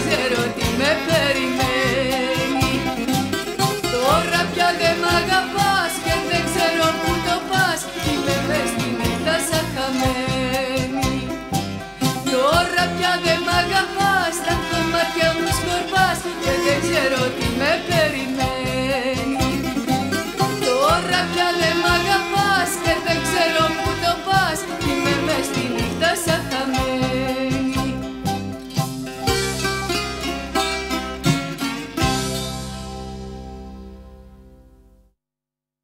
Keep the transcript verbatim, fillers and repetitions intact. ξέρω τι με περιμένει.